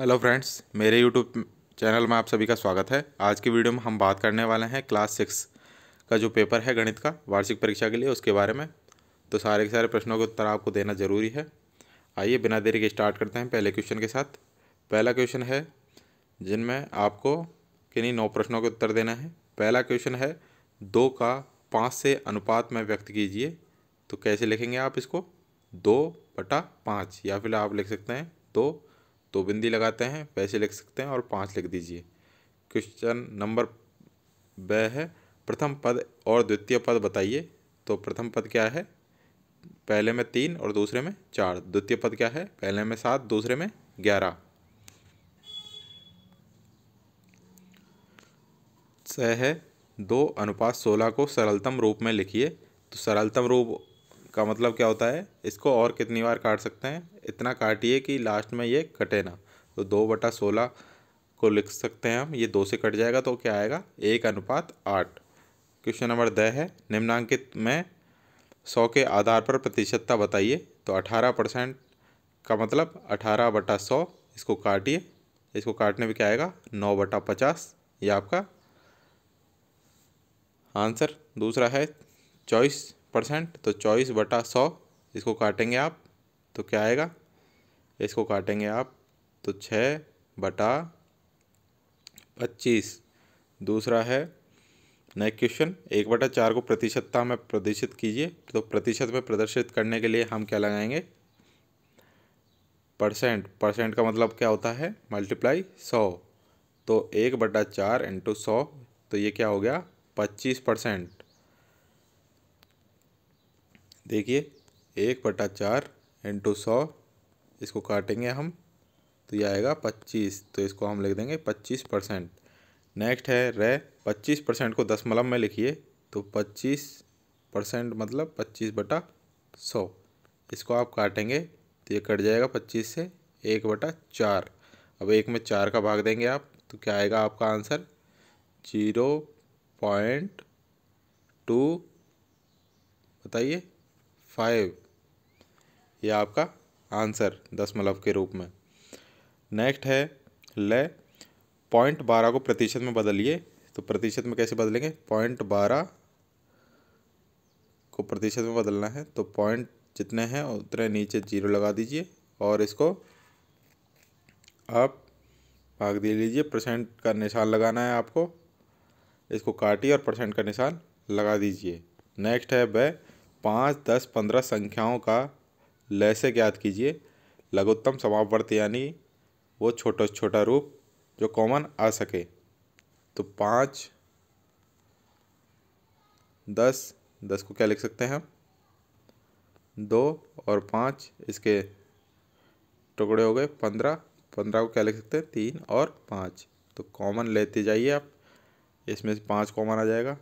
Hello friends, मेरे YouTube channel में आप सभी का स्वागत है। आज की वीडियो में हम बात करने वाले हैं क्लास 6 का जो पेपर है गणित का वार्षिक परीक्षा के लिए, उसके बारे में। तो सारे के सारे प्रश्नों के उत्तर आपको देना ज़रूरी है। आइए बिना देरी के स्टार्ट करते हैं पहले क्वेश्चन के साथ। पहला क्वेश्चन है जिनमें आपको किन्हीं 9 प्रश्नों के उत्तर देना है। पहला क्वेश्चन है 2 का 5 से अनुपात में व्यक्त कीजिए। तो कैसे लिखेंगे आप इसको? 2/5 या फिर आप लिख सकते हैं 2 बिंदी लगाते हैं, वैसे लिख सकते हैं और 5 लिख दीजिए। क्वेश्चन नंबर ब है प्रथम पद और द्वितीय पद बताइए। तो प्रथम पद क्या है? पहले में 3 और दूसरे में 4। द्वितीय पद क्या है? पहले में 7 दूसरे में 11। स है 2/16 को सरलतम रूप में लिखिए। तो सरलतम रूप का मतलब क्या होता है? इसको और कितनी बार काट सकते हैं? इतना काटिए कि लास्ट में ये कटे ना। तो 2/16 को लिख सकते हैं हम। ये 2 से कट जाएगा तो क्या आएगा? 1/8। क्वेश्चन नंबर द है निम्नांकित में 100 के आधार पर प्रतिशतता बताइए। तो 18% का मतलब 18/100। इसको काटिए, इसको काटने पर क्या आएगा? 9/50। ये आपका आंसर। दूसरा है 24%। तो 24/100 इसको काटेंगे आप तो क्या आएगा? इसको काटेंगे आप तो 6/25। दूसरा है नेक्स्ट क्वेश्चन 1/4 को प्रतिशतता में प्रदर्शित कीजिए। तो प्रतिशत में प्रदर्शित करने के लिए हम क्या लगाएंगे? परसेंट। परसेंट का मतलब क्या होता है? मल्टीप्लाई 100। तो 1/4 × 100। तो ये क्या हो गया? 25%। देखिए 1/4 × 100 इसको काटेंगे हम तो ये आएगा 25। तो इसको हम लिख देंगे 25%। नेक्स्ट है रे 25% को दशमलव में लिखिए। तो 25% मतलब 25/100। इसको आप काटेंगे तो ये कट जाएगा 25 से 1/4। अब 1 में 4 का भाग देंगे आप तो क्या आएगा आपका आंसर? 0.2 बताइए 5। यह आपका आंसर दशमलव के रूप में। नेक्स्ट है ले 0.12 को प्रतिशत में बदलिए। तो प्रतिशत में कैसे बदलेंगे? 0.12 को प्रतिशत में बदलना है तो पॉइंट जितने हैं उतने नीचे 0 लगा दीजिए और इसको आप भाग दे लीजिए। परसेंट का निशान लगाना है आपको, इसको काटिए और परसेंट का निशान लगा दीजिए। नेक्स्ट है ब 5, 10, 15 संख्याओं का लय से ज्ञात कीजिए। लघुत्तम समापवर्त यानी वो छोटा छोटा रूप जो कॉमन आ सके। तो 5, 10, 10 को क्या लिख सकते हैं हम? 2 और 5 इसके टुकड़े हो गए 15, 15 को क्या लिख सकते हैं? 3 और 5। तो कॉमन लेते जाइए आप, इसमें से 5 कॉमन आ जाएगा,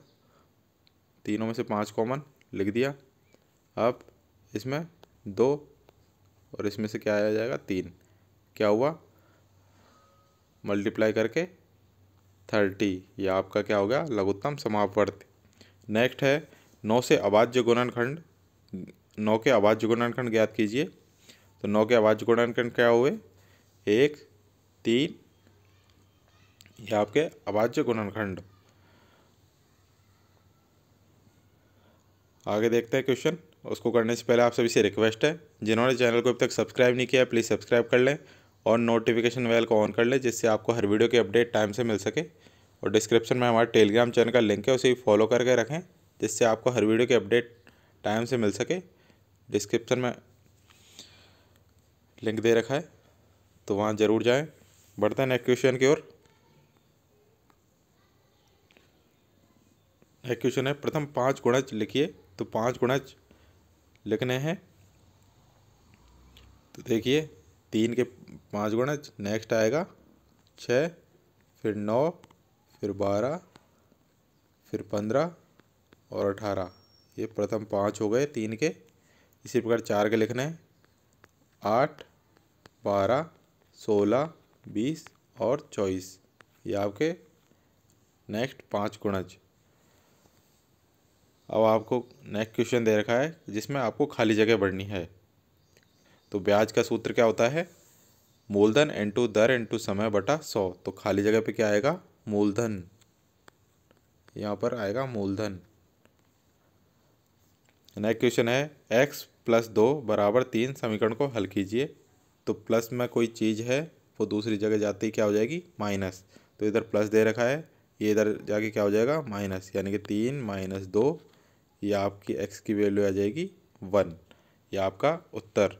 तीनों में से 5 कॉमन लिख दिया। अब इसमें 2 और इसमें से क्या आ जाएगा? 3। क्या हुआ? मल्टीप्लाई करके 30। यह आपका क्या हो गया? लघुत्तम समापवर्त। नेक्स्ट है 9 से अभाज्य गुणनखंड, 9 के अभाज्य गुणनखंड ज्ञात कीजिए। तो 9 के अभाज्य गुणनखंड क्या हुए? 1, 3। यह आपके अभाज्य गुणनखंड। आगे देखते हैं क्वेश्चन। उसको करने से पहले आप सभी से रिक्वेस्ट है, जिन्होंने चैनल को अब तक सब्सक्राइब नहीं किया है प्लीज़ सब्सक्राइब कर लें और नोटिफिकेशन बेल को ऑन कर लें, जिससे आपको हर वीडियो की अपडेट टाइम से मिल सके। और डिस्क्रिप्शन में हमारे टेलीग्राम चैनल का लिंक है, उसे फॉलो करके रखें जिससे आपको हर वीडियो की अपडेट टाइम से मिल सके। डिस्क्रिप्शन में लिंक दे रखा है तो वहाँ ज़रूर जाएँ। बढ़ते हैं नेक्स्ट क्वेश्चन की ओर। नेक्स्ट क्वेश्चन है प्रथम 5 गुणज लिखिए। तो 5 गुणज लिखने हैं तो देखिए 3 के 5 गुणज। नेक्स्ट आएगा 6, फिर 9, फिर 12, फिर 15 और 18। ये प्रथम 5 हो गए 3 के। इसी प्रकार 4 के लिखने हैं 8, 12, 16, 20 और 24। ये आपके नेक्स्ट 5 गुणज। अब आपको नेक्स्ट क्वेश्चन दे रखा है जिसमें आपको खाली जगह भरनी है। तो ब्याज का सूत्र क्या होता है? मूलधन इंटू दर इंटू समय बटा 100। तो खाली जगह पे क्या आएगा? मूलधन। यहाँ पर आएगा मूलधन। नेक्स्ट क्वेश्चन है x प्लस 2 बराबर 3 समीकरण को हल कीजिए। तो प्लस में कोई चीज़ है वो दूसरी जगह जाते ही क्या हो जाएगी? माइनस। तो इधर प्लस दे रखा है, ये इधर जाके क्या हो जाएगा? माइनस, यानी कि 3 माइनस 2। ये आपकी x की वैल्यू आ जाएगी 1। ये आपका उत्तर।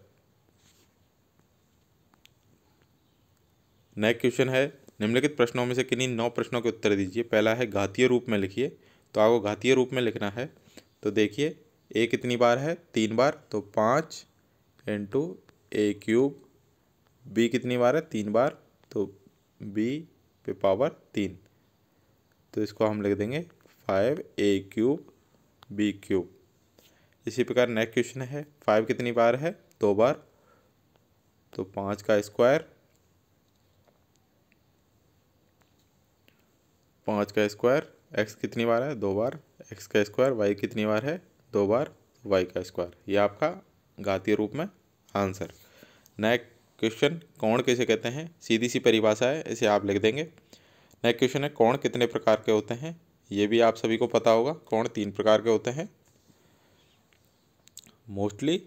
नेक्स्ट क्वेश्चन है निम्नलिखित प्रश्नों में से किन्हीं 9 प्रश्नों के उत्तर दीजिए। पहला है घातीय रूप में लिखिए। तो आपको घातीय रूप में लिखना है। तो देखिए a कितनी बार है? 3 बार। तो 5 इंटू a क्यूब। b कितनी बार है? 3 बार। तो b पे पावर 3। तो इसको हम लिख देंगे 5a क्यूब b क्यूब। इसी प्रकार नेक्स्ट क्वेश्चन है 5 कितनी बार है? 2 बार। तो 5 का स्क्वायर x कितनी बार है? 2 बार। x का स्क्वायर y कितनी बार है? 2 बार। y का स्क्वायर। ये आपका घातीय रूप में आंसर। नेक्स्ट क्वेश्चन कोण किसे कहते हैं? सीधी सी परिभाषा है, इसे आप लिख देंगे। नेक्स्ट क्वेश्चन है कोण कितने प्रकार के होते हैं? ये भी आप सभी को पता होगा। कोण 3 प्रकार के होते हैं मोस्टली।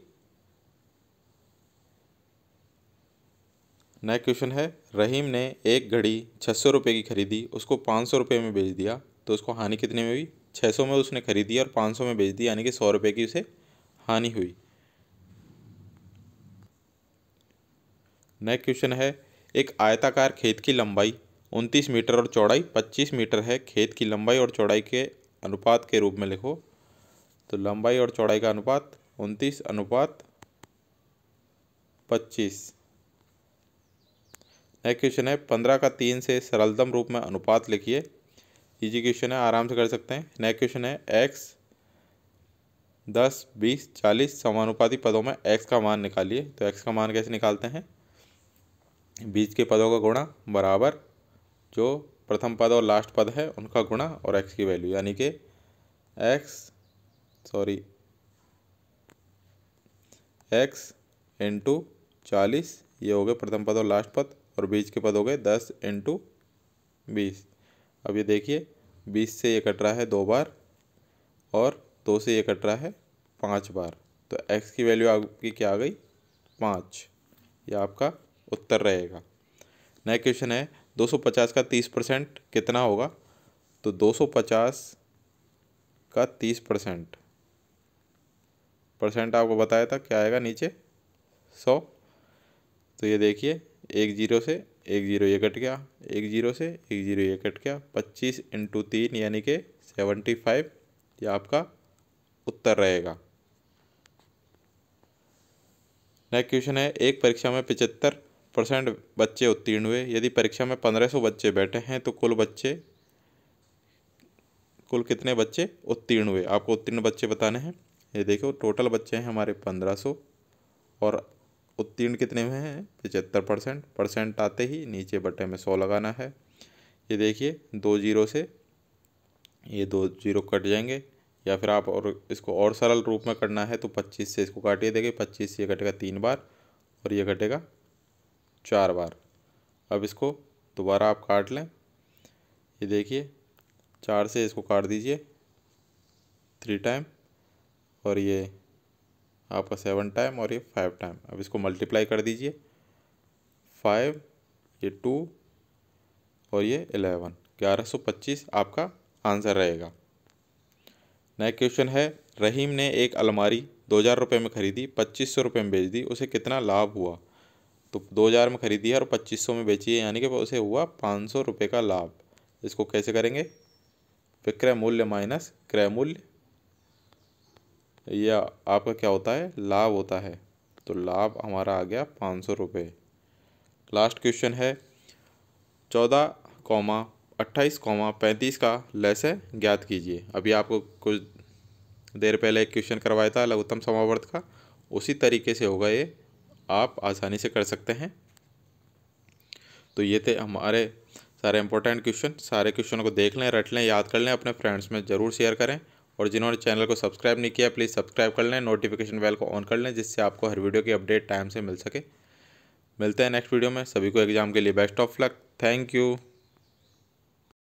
नेक्स्ट क्वेश्चन है रहीम ने एक घड़ी 600 रुपये की खरीदी, उसको 500 रुपये में बेच दिया। तो उसको हानि कितने में हुई? 600 में उसने खरीदी और 500 में बेच दी, यानी कि 100 रुपये की उसे हानि हुई। नेक्स्ट क्वेश्चन है एक आयताकार खेत की लंबाई 29 मीटर और चौड़ाई 25 मीटर है। खेत की लंबाई और चौड़ाई के अनुपात के रूप में लिखो। तो लंबाई और चौड़ाई का अनुपात 29 अनुपात 25। नेक्स्ट क्वेश्चन है 15 का 3 से सरलतम रूप में अनुपात लिखिए। इजी क्वेश्चन है, आराम से कर सकते हैं। नेक्स्ट क्वेश्चन है x 10, 20, 40 समानुपाती पदों में x का मान निकालिए। तो x का मान कैसे निकालते हैं? बीच के पदों का गुणा बराबर जो प्रथम पद और लास्ट पद है उनका गुणा और x की वैल्यू, यानी कि x इंटू 40, ये हो गए प्रथम पद और लास्ट पद, और बीच के पद हो गए 10 इंटू 20। अब ये देखिए 20 से ये कट रहा है 2 बार और 2 से ये कट रहा है 5 बार। तो x की वैल्यू आपकी क्या आ गई? 5। ये आपका उत्तर रहेगा। नेक्स्ट क्वेश्चन है 250 का 30% कितना होगा? तो 250 का 30% परसेंट आपको बताया था क्या आएगा नीचे? 100। तो ये देखिए 10 से 10 ये कट गया, 10 से 10 ये कट गया, 25 इंटू 3 यानी कि 75। ये आपका उत्तर रहेगा। नेक्स्ट क्वेश्चन है एक परीक्षा में 75% बच्चे उत्तीर्ण हुए। यदि परीक्षा में 1500 बच्चे बैठे हैं तो कुल कितने बच्चे उत्तीर्ण हुए? आपको उत्तीर्ण बच्चे बताने हैं। ये देखो टोटल बच्चे हैं हमारे 1500 और उत्तीर्ण कितने में हैं? 75%। परसेंट आते ही नीचे बटे में 100 लगाना है। ये देखिए 20 से ये 20 कट जाएंगे, या फिर आप और इसको और सरल रूप में करना है तो 25 से इसको काटिए। देखिए 25 से ये कटेगा 3 बार और ये कटेगा 4 बार। अब इसको दोबारा आप काट लें। ये देखिए 4 से इसको काट दीजिए 3 टाइम और ये आपका 7 टाइम और ये 5 टाइम। अब इसको मल्टीप्लाई कर दीजिए 5, ये 2 और ये 11, 1125 आपका आंसर रहेगा। नेक्स्ट क्वेश्चन है रहीम ने एक अलमारी 2000 रुपये में खरीदी, 2500 रुपये में बेच दी, उसे कितना लाभ हुआ? तो 2000 में खरीदी है और 2500 में बेची है, यानी कि उसे हुआ 500 रुपये का लाभ। इसको कैसे करेंगे? विक्रय मूल्य माइनस क्रय मूल्य, यह आपका क्या होता है? लाभ होता है। तो लाभ हमारा आ गया 500 रुपये। लास्ट क्वेश्चन है 14, 28, 35 का लसय ज्ञात कीजिए। अभी आपको कुछ देर पहले एक क्वेश्चन करवाया था लघुत्तम समावर्त का, उसी तरीके से होगा ये, आप आसानी से कर सकते हैं। तो ये थे हमारे सारे इंपॉर्टेंट क्वेश्चन। सारे क्वेश्चन को देख लें, रट लें, याद कर लें, अपने फ्रेंड्स में ज़रूर शेयर करें, और जिन्होंने चैनल को सब्सक्राइब नहीं किया प्लीज़ सब्सक्राइब कर लें, नोटिफिकेशन बेल को ऑन कर लें, जिससे आपको हर वीडियो की अपडेट टाइम से मिल सके। मिलते हैं नेक्स्ट वीडियो में। सभी को एग्जाम के लिए best of luck. Thank you.